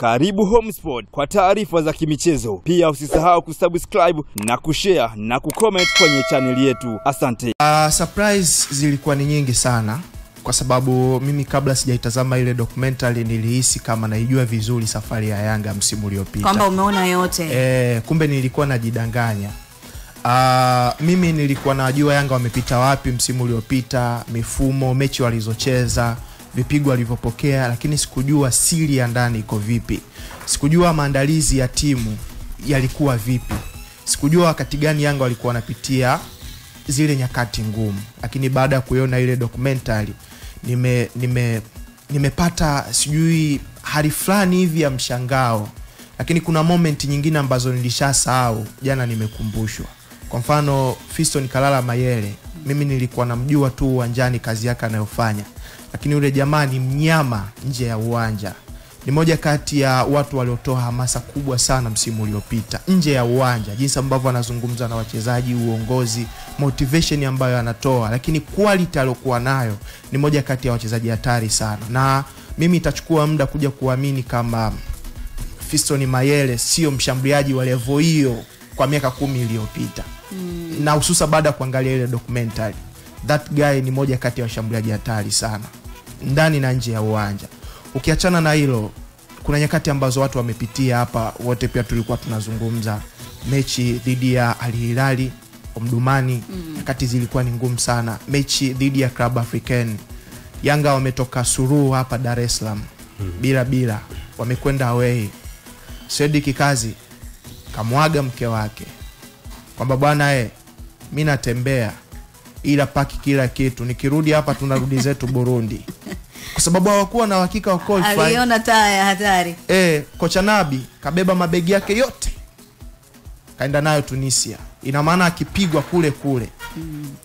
Karibu Homesport kwa taarifa za kimichezo. Pia usisahau kusubscribe na kushare na kucomment kwenye channel yetu. Asante. Surprise zilikuwa ni nyingi sana kwa sababu mimi kabla sijaitazama ile documentary nilihisi kama naijua vizuri safari ya Yanga msimu uliopita. Kwamba umeona yote. Kumbe nilikuwa najidanganya. Mimi nilikuwa najua Yanga wamepita wapi msimu uliopita, mifumo, mechi walizocheza, vipigo alivyopokea, lakini sikujua siri ya ndani iko vipi. Sikujua maandalizi ya timu yalikuwa vipi. Sikujua wakati gani Yanga walikuwa wanapitia zile nyakati ngumu. Lakini baada ya kuiona ile documentary nimepata sijui hali fulani hivi ya mshangao. Lakini kuna moment nyingine ambazo nilishasahau, jana nimekumbushwa. Kwa mfano Fiston Kalala Mayele, mimi nilikuwa namjua tu uwanjani kazi yake anayofanya. Lakini yule jamaa ni mnyama nje ya uwanja. Ni moja kati ya watu waliotoa hamasa kubwa sana msimu uliopita nje ya uwanja, jinsi ambavyo anazungumza na wachezaji, uongozi, motivation ambayo anatoa, lakini quality aliyokuwa nayo, ni moja kati ya wachezaji hatari sana. Na mimi itachukua muda kuja kuamini kama Fiston Mayele sio mshambuliaji wa level hiyo kwa miaka 10 iliyopita. Na hususa baada kuangalia ile documentary, that guy ni moja kati ya washambuliaji hatari sana ndani na nje ya uwanja. Ukiachana na hilo, kuna nyakati ambazo watu wamepitia hapa, wote pia tulikuwa tunazungumza mechi dhidi ya Al Hilali Omdumani, nyakati zilikuwa ni ngumu sana. Mechi dhidi ya Club African, Yanga wametoka suruhu hapa Dar es Salaam, bila wamekwenda away. Saidi Kikazi kamwaga mke wake kwamba bwana mimi natembea, ila paki kila kitu, nikirudi hapa tunarudi zetu Burundi, kwa sababu hawakuwa na uhakika wa qualify. Aliona taya hatari. Kocha Nabi kabeba mabegi yake yote kaenda nayo Tunisia. Ina maana akipigwa kule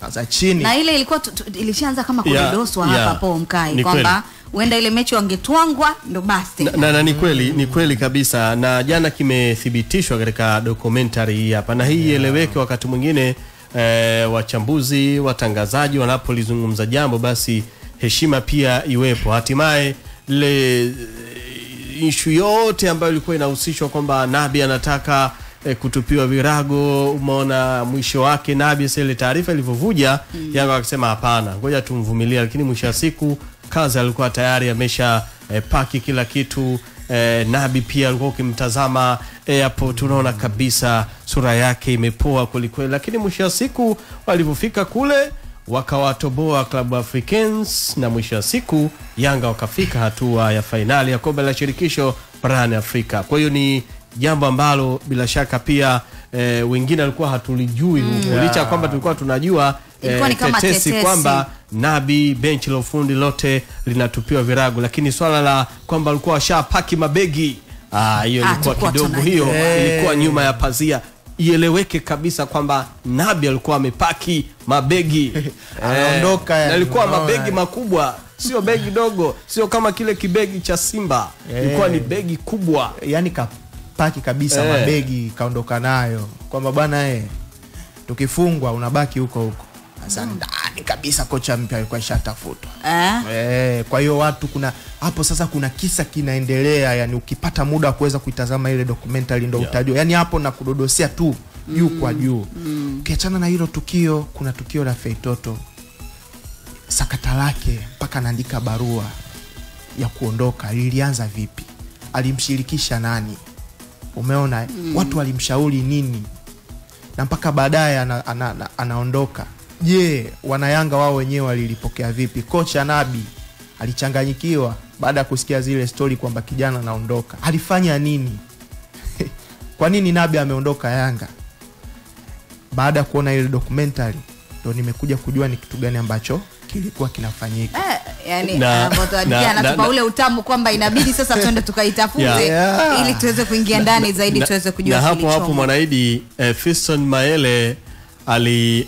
za chini. Na ile ilikuwa ilishaanza kama kudoswa hapa po Mkai kwamba wenda ile mechi wangetwangwa ndo basi. Na ni kweli kabisa, na jana kimethibitishwa katika documentary hapa. Na hii eleweke wakati mwingine wachambuzi, watangazaji wanapolizungumza jambo basi heshima pia iwepo. Hatimaye le issue yote ambayo ilikuwa inahusishwa kwamba Nabi anataka kutupiwa virago, umeona mwisho wake Nabi. Sasa taarifa ilivovuja, Yanga akasema hapana, ngoja tumvumilia, lakini mwisho wa siku kazi alikuwa tayari amesha paki kila kitu. Nabi pia alikuwa kimtazama hapo, tunaona kabisa sura yake imepoa kwelikweli, lakini mwisho wa siku walipofika kule wakawatoboa Club Africans, na mwisho wa siku Yanga wakafika hatua ya finali ya kombe la shirikisho barani Afrika. Kwa hiyo ni jambo ambalo bila shaka pia wengine alikuwa hatulijui licha kwamba tulikuwa tunajua tetesi kwamba Nabi bench la ufundi lote linatupiwa virago, lakini swala la kwamba alikuwa ashapaki mabegi, hiyo ilikuwa kidogo, hiyo ilikuwa nyuma ya pazia. Ieleweke kabisa kwamba Nabi alikuwa amepaki mabegi. Anaondoka alikuwa mabegi makubwa, sio begi dogo, sio kama kile kibegi cha Simba, ilikuwa ni begi kubwa. Yani kapaki kabisa mabegi kaondoka nayo kwamba bwana tukifungwa unabaki huko. Ndani kabisa kocha mpya alikuwa shatafutwa. Kwa hiyo watu kuna hapo sasa, kuna kisa kinaendelea. Yani ukipata muda kuweza kuitazama ile documentary ndio utajua. Yani hapo na kudodosea tu juu kwa juu. Ukiachana na hilo tukio, kuna tukio la Feitoto, sakata lake mpaka anaandika barua ya kuondoka, lilianza vipi, alimshirikisha nani, umeona watu walimshauri nini, na mpaka baadaye anaondoka. Wanayanga wao wenyewe walilipokea vipi? Kocha Nabi alichanganyikiwa baada ya kusikia zile story kwamba kijana anaondoka. Alifanya nini? Kwa nini Nabi ameondoka Yanga? Baada ya kuona ile documentary ndio nimekuja kujua ni kitu gani ambacho kilikuwa kinafanyika. Yani anapotadiana anatupa ule utamu kwamba inabidi sasa twende tukaitafuze ili tuweze kuingia ndani zaidi, tuweze kujua kilicho. Na hapo Mwanaidi, Fiston Mayele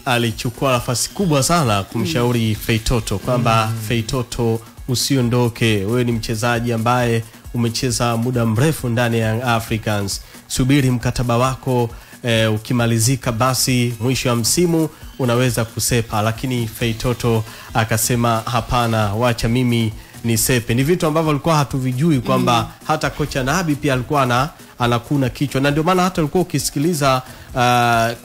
alichukua nafasi kubwa sana kumshauri Feitoto kwamba Feitoto, usiondoke, wewe ni mchezaji ambaye umecheza muda mrefu ndani ya Young Africans, subiri mkataba wako, ukimalizika basi mwisho wa msimu unaweza kusepa. Lakini Feitoto akasema hapana, wacha mimi ni sepe. Ni vitu ambavyo walikuwa hatuvijui kwamba hata kocha Nabi pia alikuwa na anakuna kichwa, na ndio maana hata alikuwa ukisikiliza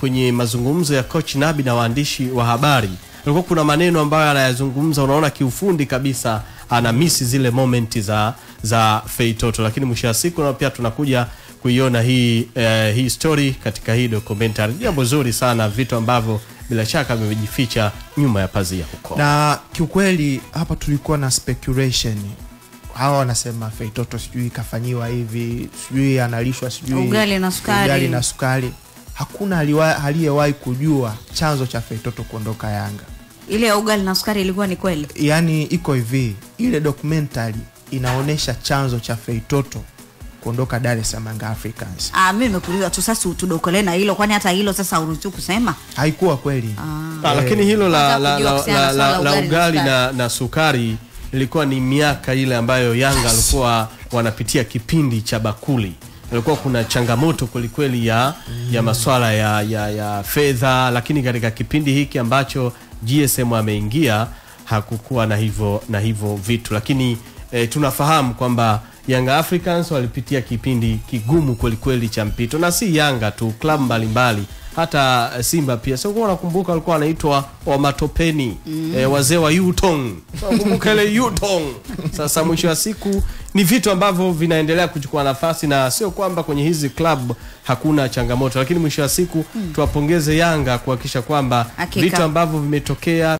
kwenye mazungumzo ya coach Nabi na waandishi wa habari, alikuwa kuna maneno ambayo anayazungumza unaona kiufundi kabisa ana miss zile momenti za Feitoto, lakini mwisho wa siku na pia tunakuja kuiona hii story katika hii documentary. Jambo zuri sana, vitu ambavyo bila shaka vimejificha nyuma ya pazia huko. Na kiukweli hapa tulikuwa na speculation. Hawa wanasema Feitoto sijui kafanyiwa hivi, sijui analishwa sijui ugali na sukari. Hakuna aliyewahi kujua chanzo cha Feitoto kuondoka Yanga. Ile ugali na sukari ilikuwa ni kweli. Yaani iko hivi, ile documentary inaonesha chanzo cha Feitoto kuondoka Dar es Salaam Africans. Mimi nimekuuliza tu sasa utudokole na hilo, kwani hata hilo sasa uruhusu kusema? Haikuwa kweli. Lakini hilo la ugali na sukari ilikuwa ni miaka ile ambayo Yanga alikuwa wanapitia kipindi cha bakuli. Ilikuwa kuna changamoto kwelikweli ya masuala ya fedha, lakini katika kipindi hiki ambacho GSM ameingia hakukuwa na hivyo vitu. Lakini tunafahamu kwamba Young Africans walipitia kipindi kigumu kwelikweli cha mpito, na si Yanga tu, club mbalimbali, hata Simba pia. Sio kwa nakumbuka alikuwa anaitwa wa matopeni, wazee wa Yutong. Nakumbuka ile Yutong. Sasa mwisho wa siku ni vitu ambavyo vinaendelea kuchukua nafasi, na sio kwamba kwenye hizi club hakuna changamoto, lakini mwisho wa siku tuwapongeze Yanga kuhakisha kwamba vitu ambavyo vimetokea